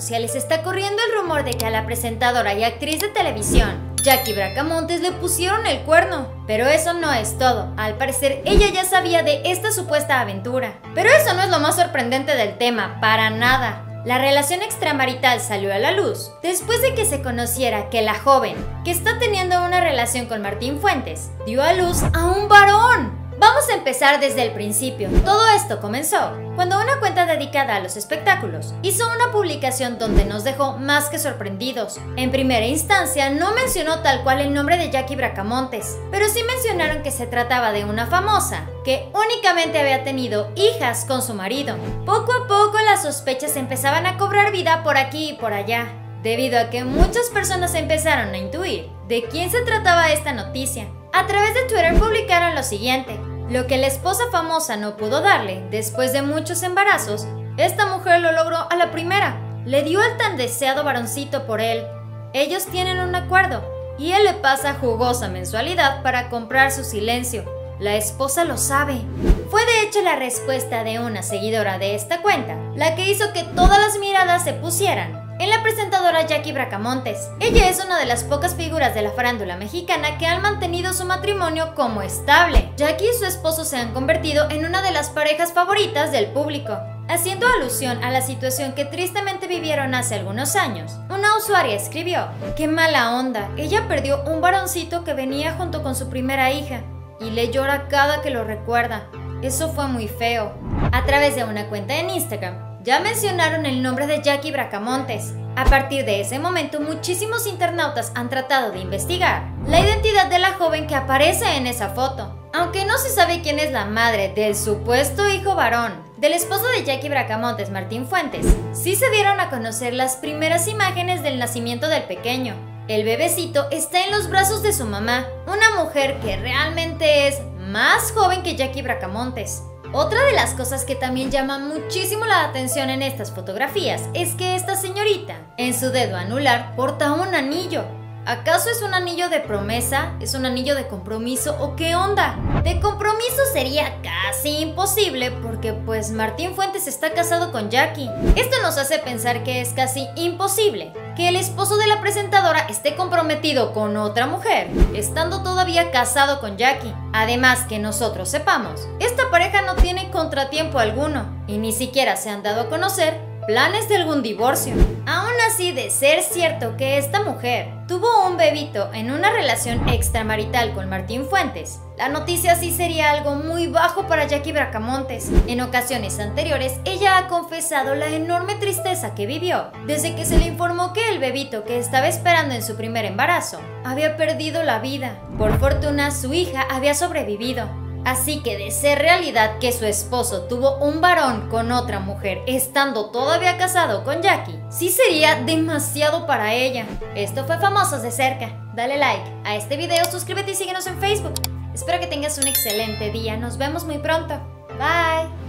sociales está corriendo el rumor de que a la presentadora y actriz de televisión, Jackie Bracamontes, le pusieron el cuerno. Pero eso no es todo, al parecer ella ya sabía de esta supuesta aventura. Pero eso no es lo más sorprendente del tema, para nada. La relación extramarital salió a la luz después de que se conociera que la joven, que está teniendo una relación con Martín Fuentes, dio a luz a un varón. Vamos a empezar desde el principio. Todo esto comenzó cuando una cuenta dedicada a los espectáculos hizo una publicación donde nos dejó más que sorprendidos. En primera instancia no mencionó tal cual el nombre de Jackie Bracamontes, pero sí mencionaron que se trataba de una famosa que únicamente había tenido hijas con su marido. Poco a poco las sospechas empezaban a cobrar vida por aquí y por allá, debido a que muchas personas empezaron a intuir de quién se trataba esta noticia. A través de Twitter publicaron lo siguiente: lo que la esposa famosa no pudo darle después de muchos embarazos, esta mujer lo logró a la primera. Le dio el tan deseado varoncito por él. Ellos tienen un acuerdo y él le pasa jugosa mensualidad para comprar su silencio. La esposa lo sabe. Fue de hecho la respuesta de una seguidora de esta cuenta la que hizo que todas las miradas se pusieran en la presentadora Jackie Bracamontes. Ella es una de las pocas figuras de la farándula mexicana que han mantenido su matrimonio como estable. Jackie y su esposo se han convertido en una de las parejas favoritas del público. Haciendo alusión a la situación que tristemente vivieron hace algunos años, una usuaria escribió: "Qué mala onda, ella perdió un varoncito que venía junto con su primera hija y le llora cada que lo recuerda. Eso fue muy feo". A través de una cuenta en Instagram, ya mencionaron el nombre de Jackie Bracamontes. A partir de ese momento, muchísimos internautas han tratado de investigar la identidad de la joven que aparece en esa foto. Aunque no se sabe quién es la madre del supuesto hijo varón del esposo de Jackie Bracamontes, Martín Fuentes, sí se dieron a conocer las primeras imágenes del nacimiento del pequeño. El bebecito está en los brazos de su mamá, una mujer que realmente es más joven que Jackie Bracamontes. Otra de las cosas que también llama muchísimo la atención en estas fotografías es que esta señorita, en su dedo anular, porta un anillo. ¿Acaso es un anillo de promesa? ¿Es un anillo de compromiso o qué onda? De compromiso sería casi imposible porque pues Martín Fuentes está casado con Jackie. Esto nos hace pensar que es casi imposible que el esposo de la presentadora esté comprometido con otra mujer, estando todavía casado con Jackie. Además, que nosotros sepamos, esta pareja no tiene contratiempo alguno y ni siquiera se han dado a conocer planes de algún divorcio. Aún así, de ser cierto que esta mujer tuvo un bebito en una relación extramarital con Martín Fuentes, la noticia sí sería algo muy bajo para Jackie Bracamontes. En ocasiones anteriores, ella ha confesado la enorme tristeza que vivió desde que se le informó que el bebito que estaba esperando en su primer embarazo había perdido la vida. Por fortuna, su hija había sobrevivido. Así que de ser realidad que su esposo tuvo un varón con otra mujer estando todavía casado con Jackie, sí sería demasiado para ella. Esto fue Famosos de Cerca. Dale like a este video, suscríbete y síguenos en Facebook. Espero que tengas un excelente día. Nos vemos muy pronto. Bye.